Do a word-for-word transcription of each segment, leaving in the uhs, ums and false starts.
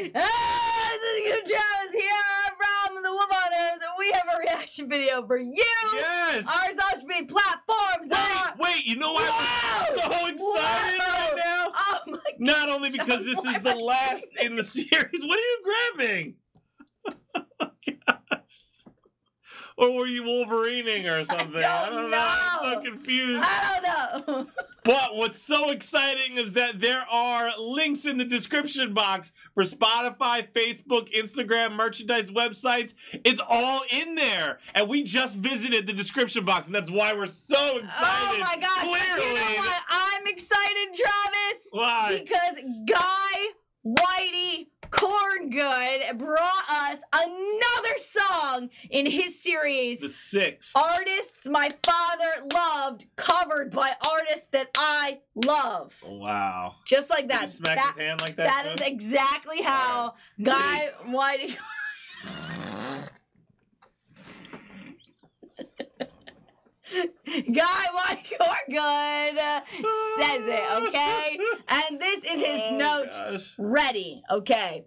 everyone! Ah, this is Good Joe's here from the Wolf Hunters, and we have a reaction video for you! Yes! Our social media platforms wait, are... Wait, you know what? I'm so excited Whoa. right now! Oh my God! Not only because this is the last in the series. What are you grabbing? Oh, gosh. Or were you Wolverining or something? I don't, I don't know. know. I'm so confused. I don't know. But what's so exciting is that there are links in the description box for Spotify, Facebook, Instagram, merchandise websites. It's all in there. And we just visited the description box, and that's why we're so excited. Oh, my gosh. Clearly. You know what? I'm excited, Travis. Why? Because Guy Whitey Corngood brought us another song in his series, The Six Artists My Father Loved, covered by artists that I love. Wow. Just like that. Did he smack that, his hand like that? That too? Is exactly how right. Guy Whitey. Guy Whitey Corngood says it, okay? And this is his oh, note gosh. ready, okay?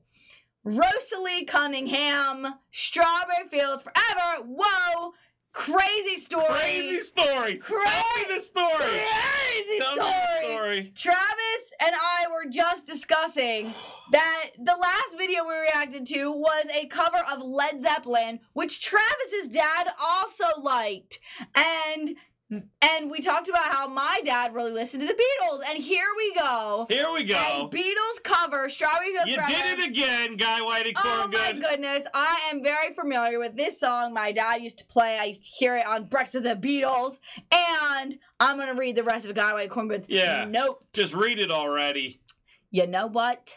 Rosalie Cunningham, Strawberry Fields Forever. Whoa, crazy story. Crazy story. Cra Tell me the story. Crazy Tell story. Me the story. Travis and I were just discussing that the last video we reacted to was a cover of Led Zeppelin, which Travis's dad also liked. And And we talked about how my dad really listened to the Beatles. And here we go. Here we go. A Beatles cover, Strawberry Fields Forever. You did it again, Guy Whitey Corngood. Oh, my goodness. I am very familiar with this song. My dad used to play. I used to hear it on Breakfast of the Beatles. And I'm going to read the rest of Guy Whitey Corngood's yeah. note. Just read it already. You know what?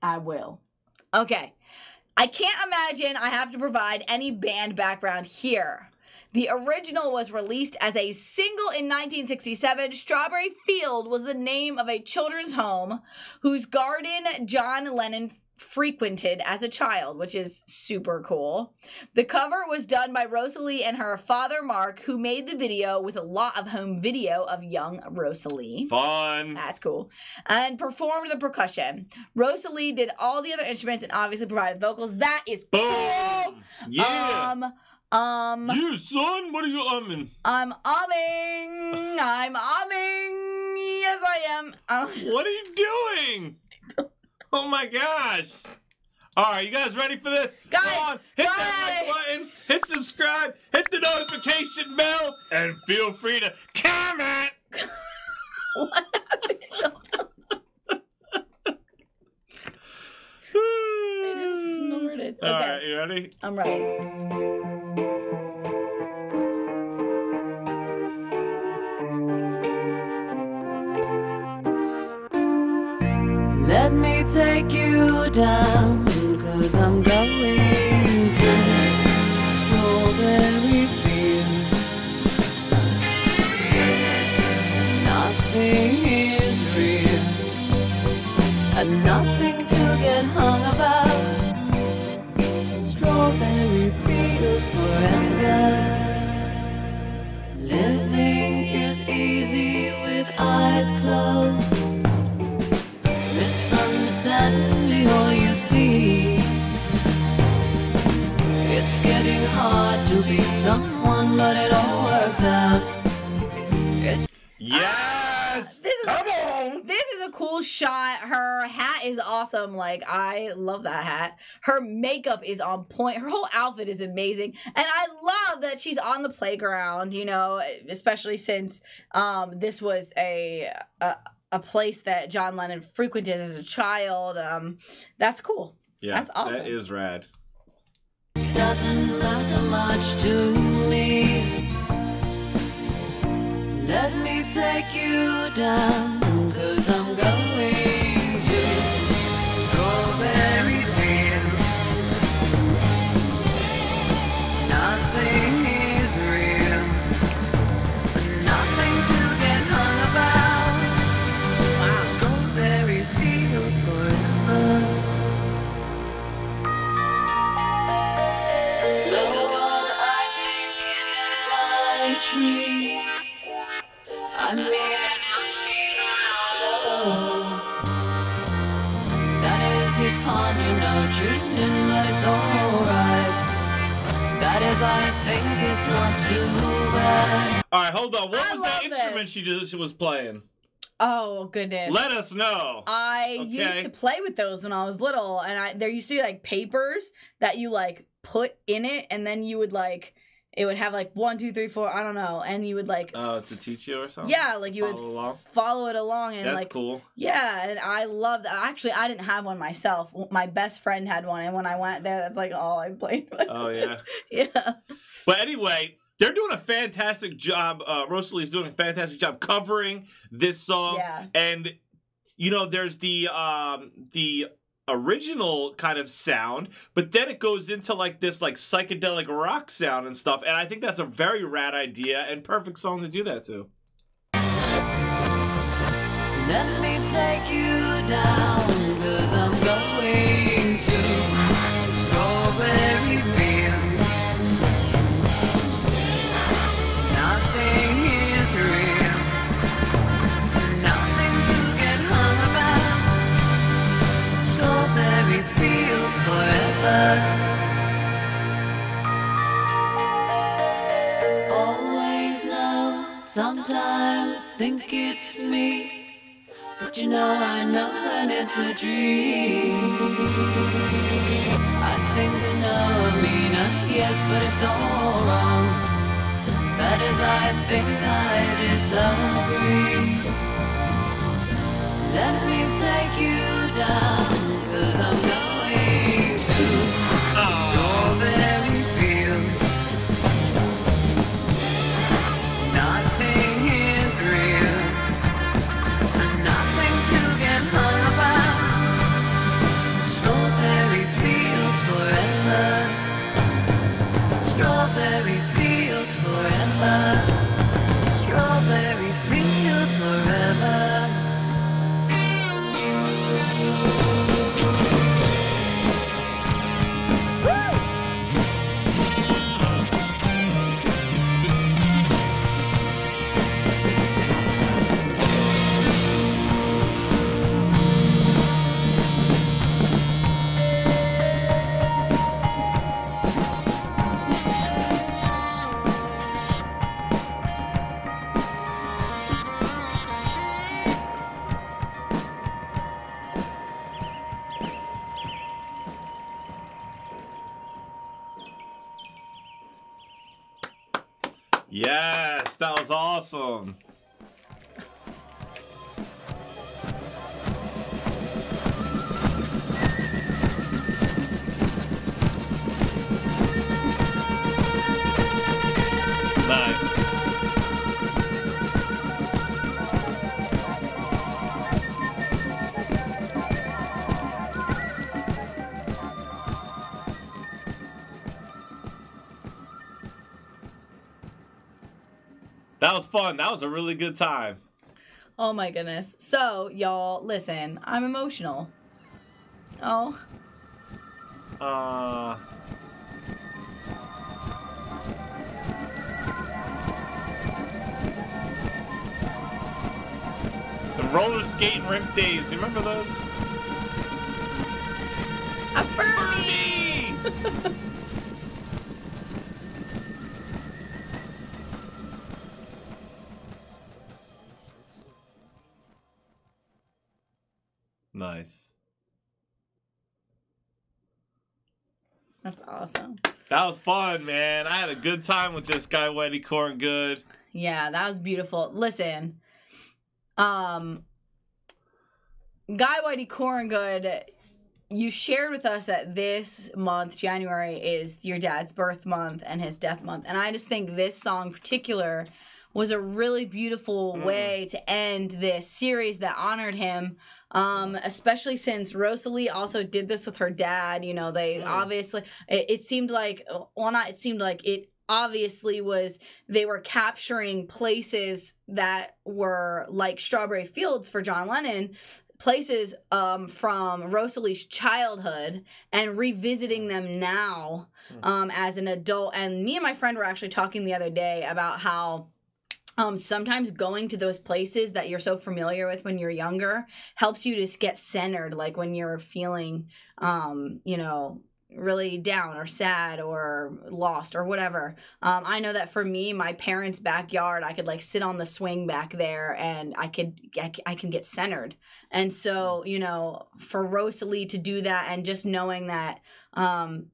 I will. Okay. I can't imagine I have to provide any band background here. The original was released as a single in nineteen sixty-seven. Strawberry Field was the name of a children's home whose garden John Lennon frequented as a child, which is super cool. The cover was done by Rosalie and her father, Mark, who made the video with a lot of home video of young Rosalie. Fun. That's cool. And performed the percussion. Rosalie did all the other instruments and obviously provided vocals. That is Boom. cool. Yeah. Um, Um, you son, what are you umming? I'm umming. I'm umming. Yes, I am. I what are you doing? Oh my gosh! All right, you guys ready for this? Guys, Go on, hit guys. that like button, hit subscribe, hit the notification bell, and feel free to comment. What happened? I just snorted. All okay. right, you ready? I'm ready. Let me take you down, 'cause I'm going to Strawberry Fields. Nothing is real, and nothing to get hung about. Strawberry Fields forever. Living is easy with eyes closed. Misunderstanding all you see. It's getting hard to be someone, but it all works out. It yes! Uh, this is Come a, on! This is a cool shot. Her hat is awesome. Like, I love that hat. Her makeup is on point. Her whole outfit is amazing. And I love that she's on the playground, you know, especially since um, this was a... a a place that John Lennon frequented as a child. Um, that's cool. Yeah, that's awesome. That is rad. It doesn't matter much to me. Let me take you down, 'cause I'm going to Strawberry Fields. Nothing is real. Nothing to get hung about. Tree. I mean, it must be the hollow that is it hard, you know, treating, but it's alright. That is, I think it's not too bad. Alright, hold on. What I was that instrument she, just, she was playing? Oh, goodness. Let us know. I okay. used to play with those when I was little, and I there used to be, like, papers that you, like, put in it, and then you would, like, it would have, like, one, two, three, four, I don't know, and you would, like... Oh, uh, to teach you or something? Yeah, like, you follow would along. follow it along, and, That's like... That's cool. Yeah, and I loved... Actually, I didn't have one myself. My best friend had one, and when I went there, that's, like, all I played with. Oh, yeah. Yeah. But anyway... They're doing a fantastic job. Uh, Rosalie's doing a fantastic job covering this song. Yeah. And, you know, there's the um, the original kind of sound, but then it goes into, like, this, like, psychedelic rock sound and stuff. And I think that's a very rad idea and perfect song to do that to. Let me take you down, 'cause I'm going to Strawberry Fields. Forever. Always know, sometimes think it's me, but you know I know when it's a dream. I think I know, I mean, uh, yes, but it's all wrong. That is, I think I disagree. Let me take you down, 'cause I'm going to Strawberry Fields. Nothing is real, nothing to get hung about. Strawberry Fields forever. Strawberry Fields forever. Strawberry Fields forever. Yes, that was awesome. Nice. That was fun. That was a really good time. Oh my goodness. So, y'all, listen. I'm emotional. Oh. Uh. The roller skating rink days. You remember those? A Furby! Furby! Nice. That's awesome. That was fun, man. I had a good time with this guy, Whitey Corngood. Yeah, that was beautiful. Listen, um, Guy Whitey Corngood, you shared with us that this month, January, is your dad's birth month and his death month. And I just think this song in particular was a really beautiful mm. way to end this series that honored him. Um, especially since Rosalie also did this with her dad, you know, they mm. obviously, it, it seemed like, well, not, it seemed like it obviously was, they were capturing places that were like Strawberry Fields for John Lennon, places um, from Rosalie's childhood and revisiting them now um, as an adult. And me and my friend were actually talking the other day about how Um, sometimes going to those places that you're so familiar with when you're younger helps you to get centered, like when you're feeling, um, you know, really down or sad or lost or whatever. Um, I know that for me, my parents' backyard, I could like sit on the swing back there and I could, I, I can get centered. And so, you know, for Rosalie to do that and just knowing that, um,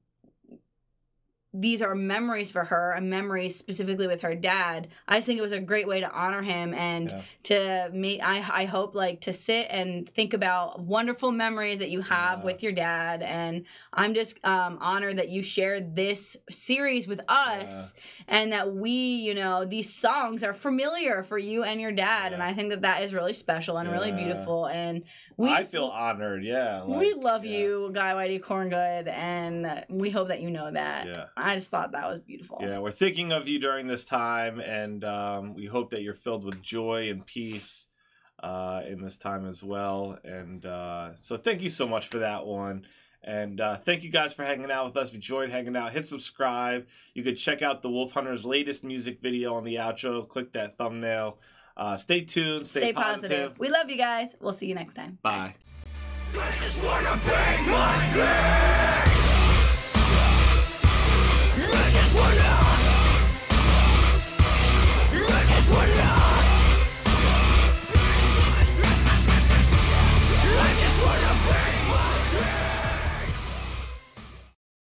these are memories for her, and memories specifically with her dad. I just think it was a great way to honor him, and yeah. to me, I I hope like to sit and think about wonderful memories that you have yeah. with your dad. And I'm just um, honored that you shared this series with us, yeah. and that we, you know, these songs are familiar for you and your dad. Yeah. And I think that that is really special and yeah. really beautiful. And we, I feel honored. Yeah, like, we love yeah. you, Guy Whitey Corngood, and we hope that you know that. Yeah. I just thought that was beautiful. Yeah, we're thinking of you during this time, and um, we hope that you're filled with joy and peace uh, in this time as well. And uh, so thank you so much for that one. And uh, thank you guys for hanging out with us. If you enjoyed hanging out, hit subscribe. You could check out the Wolf Hunters' latest music video on the outro. Click that thumbnail. Uh, stay tuned. Stay, stay positive. positive. We love you guys. We'll see you next time. Bye. I just wanna bang my head.